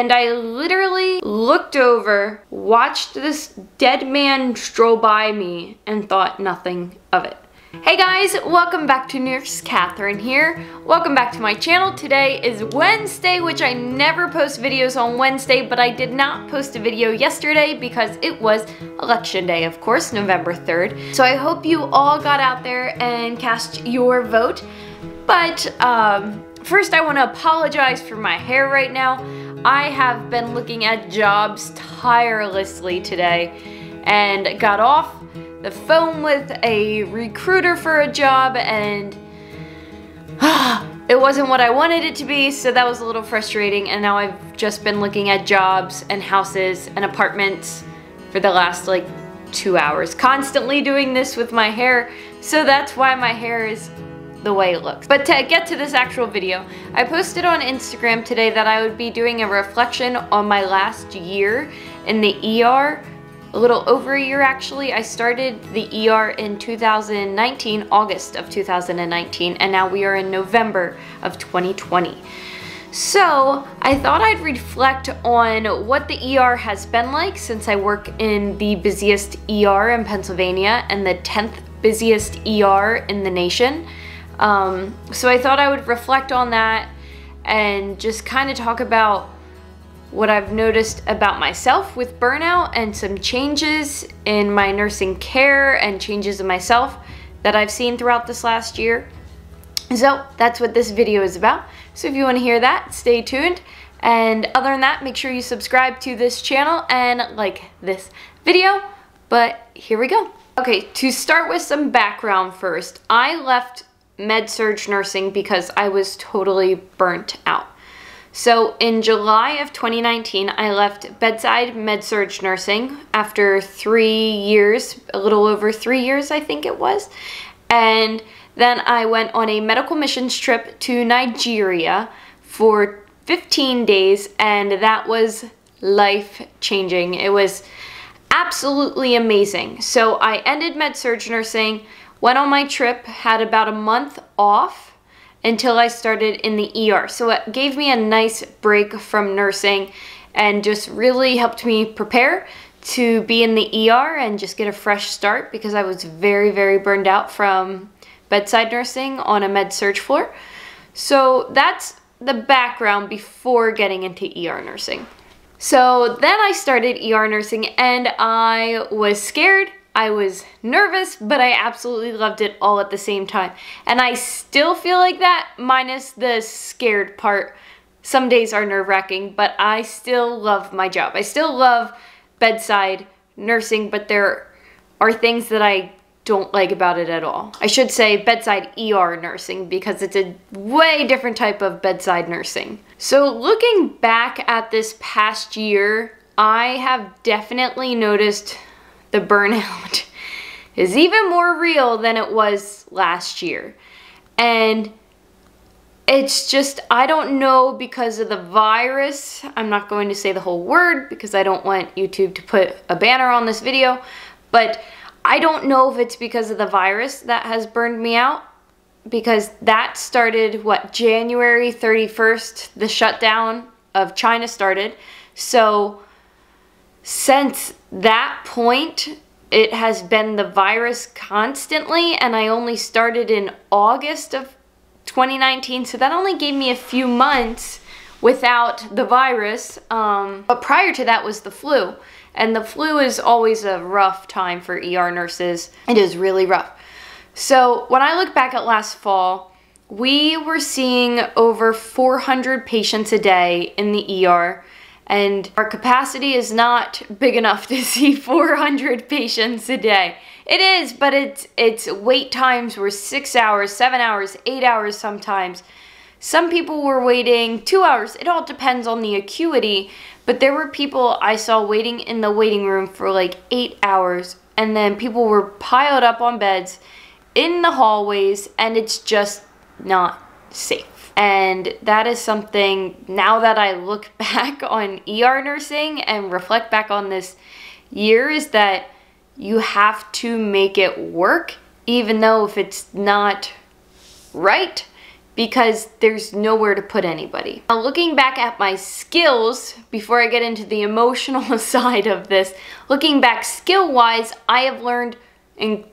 and I literally looked over, watched this dead man stroll by me, and thought nothing of it. Hey guys, welcome back to Nurse Catherine here. Welcome back to my channel. Today is Wednesday, which I never post videos on Wednesday, but I did not post a video yesterday because it was election day, of course, November 3rd. So I hope you all got out there and cast your vote. But first I want to apologize for my hair right now. I have been looking at jobs tirelessly today and got off the phone with a recruiter for a job, and it wasn't what I wanted it to be, so that was a little frustrating. And now I've just been looking at jobs and houses and apartments for the last like 2 hours, constantly doing this with my hair, so that's why my hair is the way it looks. But to get to this actual video, I posted on Instagram today that I would be doing a reflection on my last year in the ER. A little over a year actually. I started the ER in 2019, August of 2019, and now we are in November of 2020. So I thought I'd reflect on what the ER has been like, since I work in the busiest ER in Pennsylvania and the 10th busiest ER in the nation. So I thought I would reflect on that and just kind of talk about what I've noticed about myself with burnout and some changes in my nursing care and changes in myself that I've seen throughout this last year. So that's what this video is about. So if you want to hear that, stay tuned. And other than that, make sure you subscribe to this channel and like this video. But here we go. Okay, to start with some background first, I left med-surg nursing because I was totally burnt out. So in July of 2019, I left bedside med-surg nursing after 3 years, a little over 3 years, I think it was. And then I went on a medical missions trip to Nigeria for 15 days, and that was life-changing. It was absolutely amazing. So I ended med-surg nursing, went on my trip, had about a month off, until I started in the ER. So it gave me a nice break from nursing and just really helped me prepare to be in the ER and just get a fresh start, because I was very, very burned out from bedside nursing on a med-surg floor. So that's the background before getting into ER nursing. So then I started ER nursing and I was scared. I was nervous, but I absolutely loved it all at the same time. And I still feel like that, minus the scared part. Some days are nerve-wracking, but I still love my job. I still love bedside nursing, but there are things that I don't like about it at all. I should say bedside ER nursing, because it's a way different type of bedside nursing. So looking back at this past year, I have definitely noticed the burnout is even more real than it was last year. And it's just, I don't know, because of the virus, I'm not going to say the whole word because I don't want YouTube to put a banner on this video, but I don't know if it's because of the virus that has burned me out, because that started, what, January 31st, the shutdown of China started. So since that point, it has been the virus constantly, and I only started in August of 2019, so that only gave me a few months without the virus. But prior to that was the flu, and the flu is always a rough time for ER nurses. It is really rough. So when I look back at last fall, we were seeing over 400 patients a day in the ER, and our capacity is not big enough to see 400 patients a day. It is, but its wait times were 6 hours, 7 hours, 8 hours sometimes. Some people were waiting 2 hours. It all depends on the acuity, but there were people I saw waiting in the waiting room for like 8 hours, and then people were piled up on beds in the hallways, and it's just not safe. And that is something, now that I look back on ER nursing and reflect back on this year, is that you have to make it work, even though if it's not right, because there's nowhere to put anybody. Now, looking back at my skills, before I get into the emotional side of this, looking back skill-wise, I have learned an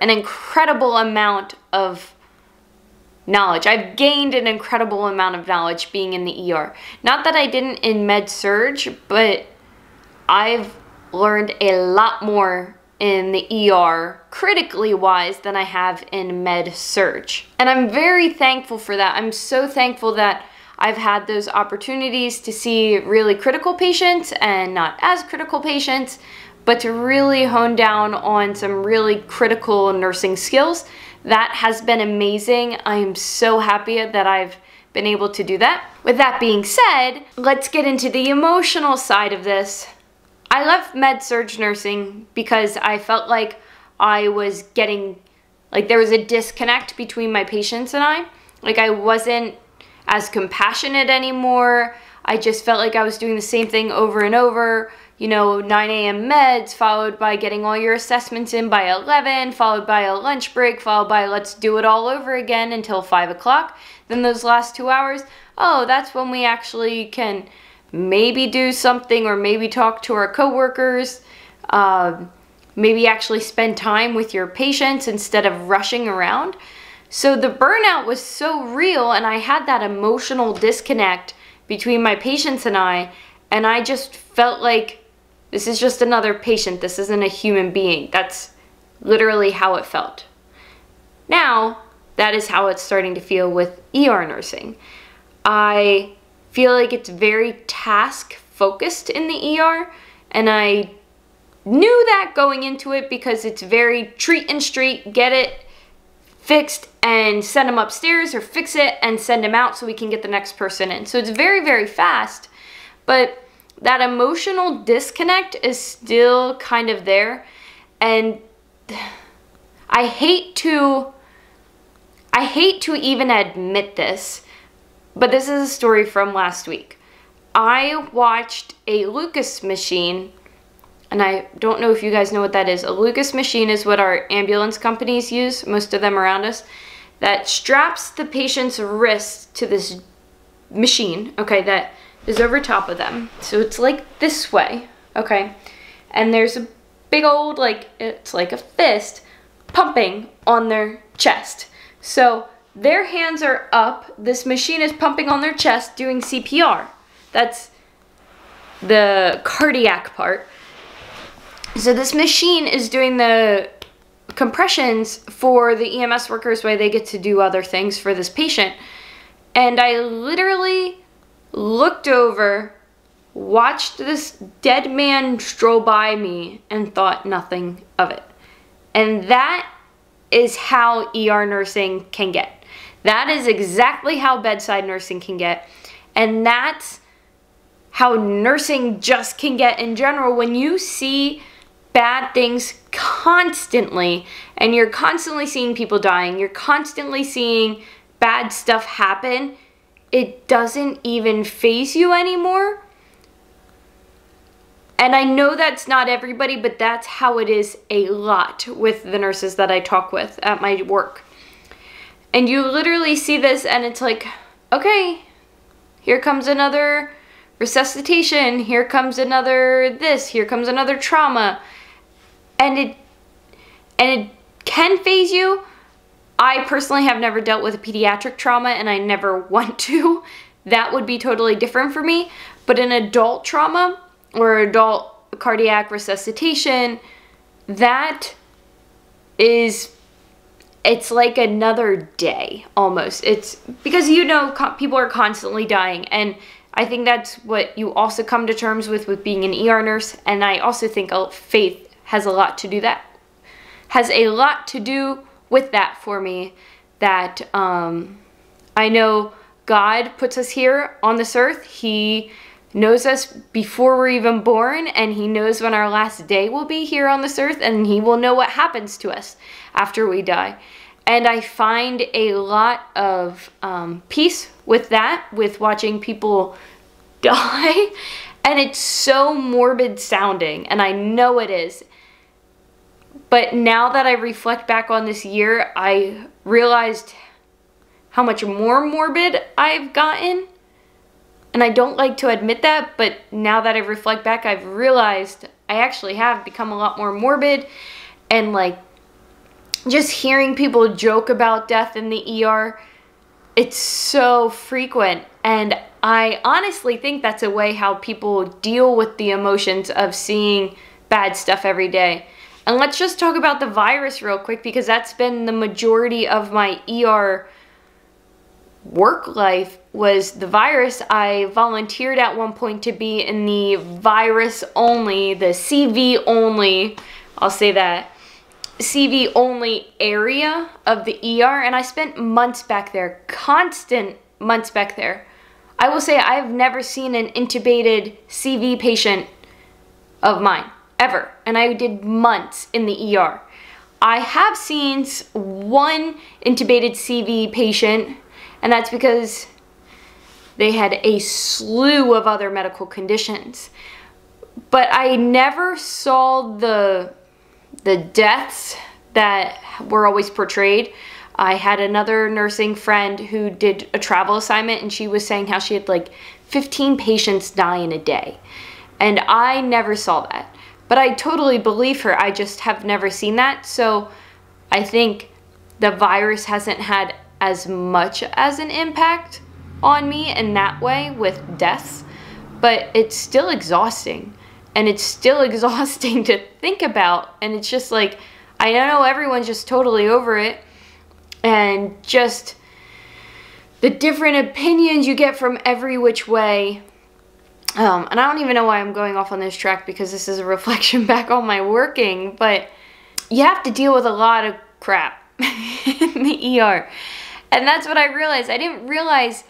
incredible amount of knowledge. I've gained an incredible amount of knowledge being in the ER. Not that I didn't in med-surg, but I've learned a lot more in the ER, critically wise, than I have in med-surg. And I'm very thankful for that. I'm so thankful that I've had those opportunities to see really critical patients and not as critical patients, but to really hone down on some really critical nursing skills. That has been amazing. I am so happy that I've been able to do that. With that being said, let's get into the emotional side of this. I left med-surg nursing because I felt like I was getting, like, there was a disconnect between my patients and I. Like, I wasn't as compassionate anymore. I just felt like I was doing the same thing over and over. You know, 9 a.m. meds, followed by getting all your assessments in by 11, followed by a lunch break, followed by let's do it all over again until 5 o'clock. Then those last 2 hours, oh, that's when we actually can maybe do something or maybe talk to our coworkers, maybe actually spend time with your patients instead of rushing around. So the burnout was so real, and I had that emotional disconnect between my patients and I just felt like this is just another patient. This isn't a human being. That's literally how it felt. Now, that is how it's starting to feel with ER nursing. I feel like it's very task-focused in the ER, and I knew that going into it because it's very treat and street, get it fixed and send them upstairs, or fix it and send them out so we can get the next person in. So it's very, very fast, but that emotional disconnect is still kind of there, and I hate to even admit this, but this is a story from last week. I watched a Lucas machine, and I don't know if you guys know what that is. A Lucas machine is what our ambulance companies use, most of them around us, that straps the patient's wrists to this machine, okay, that is over top of them. So it's like this way, okay? And there's a big old, like, it's like a fist pumping on their chest. So their hands are up, this machine is pumping on their chest doing CPR. That's the cardiac part. So this machine is doing the compressions for the EMS workers where they get to do other things for this patient. And I literally looked over, watched this dead man stroll by me, and thought nothing of it. And that is how ER nursing can get. That is exactly how bedside nursing can get. And that's how nursing just can get in general. When you see bad things constantly, and you're constantly seeing people dying, you're constantly seeing bad stuff happen, it doesn't even faze you anymore. And I know that's not everybody, but that's how it is a lot with the nurses that I talk with at my work. And you literally see this, and it's like, okay, here comes another resuscitation, here comes another this, here comes another trauma. And it can faze you. I personally have never dealt with a pediatric trauma, and I never want to. That would be totally different for me. But an adult trauma or adult cardiac resuscitation, that is, it's like another day almost. It's because, you know, people are constantly dying, and I think that's what you also come to terms with being an ER nurse, and I also think faith has a lot to do with that for me, that I know God puts us here on this earth. He knows us before we're even born, and He knows when our last day will be here on this earth, and He will know what happens to us after we die. And I find a lot of peace with that, with watching people die. And it's so morbid sounding, and I know it is, But now that I reflect back on this year, I realized how much more morbid I've gotten. And I don't like to admit that, but now that I reflect back, I've realized I actually have become a lot more morbid. And like, just hearing people joke about death in the ER, it's so frequent. And I honestly think that's a way how people deal with the emotions of seeing bad stuff every day. And let's just talk about the virus real quick, because that's been the majority of my ER work life, was the virus. I volunteered at one point to be in the virus only, the CV only, I'll say that, CV only area of the ER, and I spent months back there, constant months back there. I will say I've never seen an intubated CV patient of mine, ever, and I did months in the ER. I have seen one intubated CV patient, and that's because they had a slew of other medical conditions. But I never saw the deaths that were always portrayed. I had another nursing friend who did a travel assignment, and she was saying how she had like 15 patients die in a day. And I never saw that. But I totally believe her. I just have never seen that. So I think the virus hasn't had as much as an impact on me in that way with deaths, but it's still exhausting, and it's still exhausting to think about. And it's just like, I know everyone's just totally over it, and just the different opinions you get from every which way. And I don't even know why I'm going off on this track, because this is a reflection back on my working, but you have to deal with a lot of crap in the ER. And that's what I realized. I didn't realize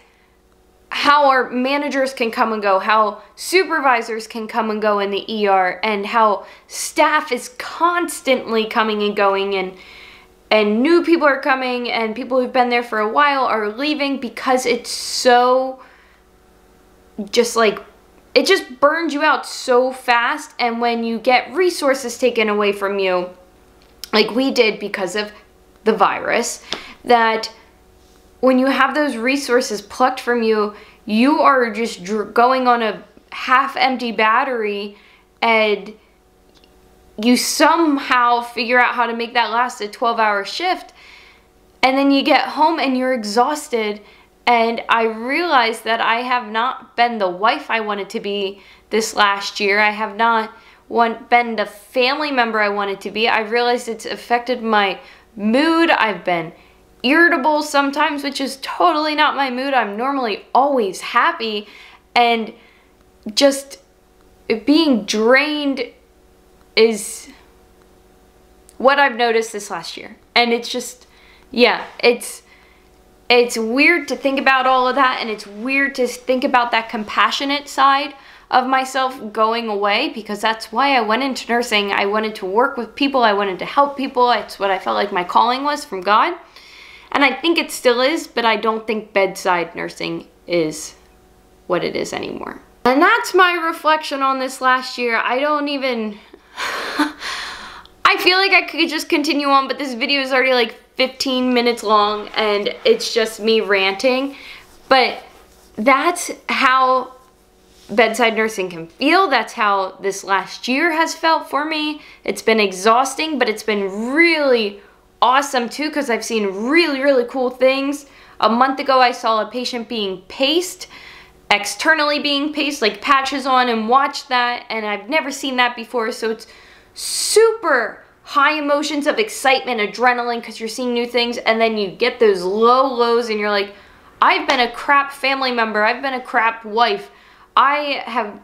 how our managers can come and go, how supervisors can come and go in the ER, and how staff is constantly coming and going, and new people are coming, and people who've been there for a while are leaving, because it's so just like, it just burns you out so fast. And when you get resources taken away from you, like we did because of the virus, that when you have those resources plucked from you, you are just going on a half-empty battery, and you somehow figure out how to make that last a 12-hour shift, and then you get home and you're exhausted. And I realized that I have not been the wife I wanted to be this last year. I have not been the family member I wanted to be. I realized it's affected my mood. I've been irritable sometimes, which is totally not my mood. I'm normally always happy, and just being drained is what I've noticed this last year. And it's just, yeah, it's weird to think about all of that, and it's weird to think about that compassionate side of myself going away, because that's why I went into nursing. I wanted to work with people. I wanted to help people. It's what I felt like my calling was from God. And I think it still is, but I don't think bedside nursing is what it is anymore. And that's my reflection on this last year. I don't even, I feel like I could just continue on, but this video is already like 15 minutes long, and it's just me ranting. But that's how bedside nursing can feel. That's how this last year has felt for me. It's been exhausting, but it's been really awesome too, because I've seen really, really cool things. A month ago, I saw a patient being paced, externally being paced, like patches on, and watched that, and I've never seen that before. So it's super high emotions of excitement, adrenaline, because you're seeing new things, and then you get those low lows, and you're like, I've been a crap family member. I've been a crap wife. I have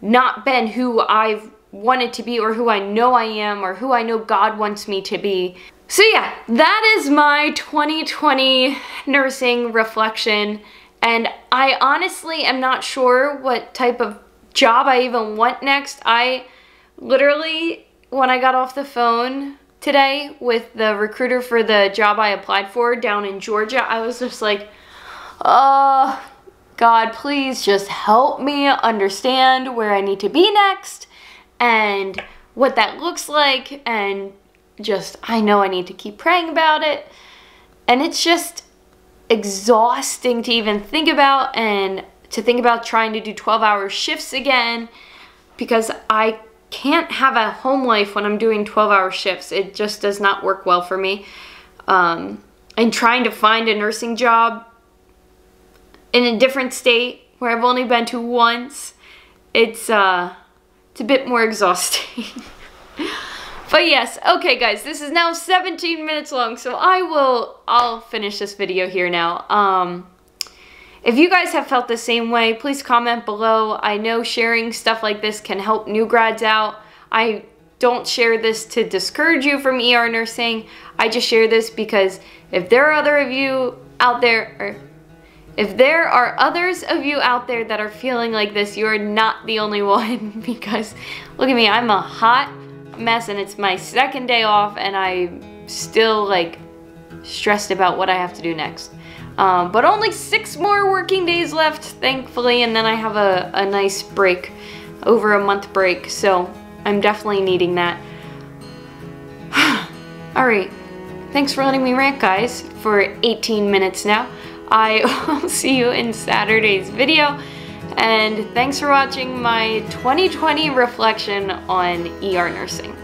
not been who I've wanted to be, or who I know I am, or who I know God wants me to be. So yeah, that is my 2020 nursing reflection. And I honestly am not sure what type of job I even want next. I literally, when I got off the phone today with the recruiter for the job I applied for down in Georgia, I was just like, oh, God, please just help me understand where I need to be next, and what that looks like, and just, I know I need to keep praying about it. And it's just exhausting to even think about, and to think about trying to do 12-hour shifts again, because I can't have a home life when I'm doing 12-hour shifts. It just does not work well for me. And trying to find a nursing job in a different state where I've only been to once, it's a bit more exhausting. But yes, okay guys, this is now 17 minutes long, so I'll finish this video here now. If you guys have felt the same way, please comment below. I know sharing stuff like this can help new grads out. I don't share this to discourage you from ER nursing. I just share this because if there are others of you out there that are feeling like this, you are not the only one. Because look at me, I'm a hot mess and it's my second day off and I'm still like stressed about what I have to do next. But only 6 more working days left, thankfully, and then I have a nice break, over a month break, so I'm definitely needing that. Alright, thanks for letting me rant, guys, for 18 minutes now. I will see you in Saturday's video, and thanks for watching my 2020 reflection on ER nursing.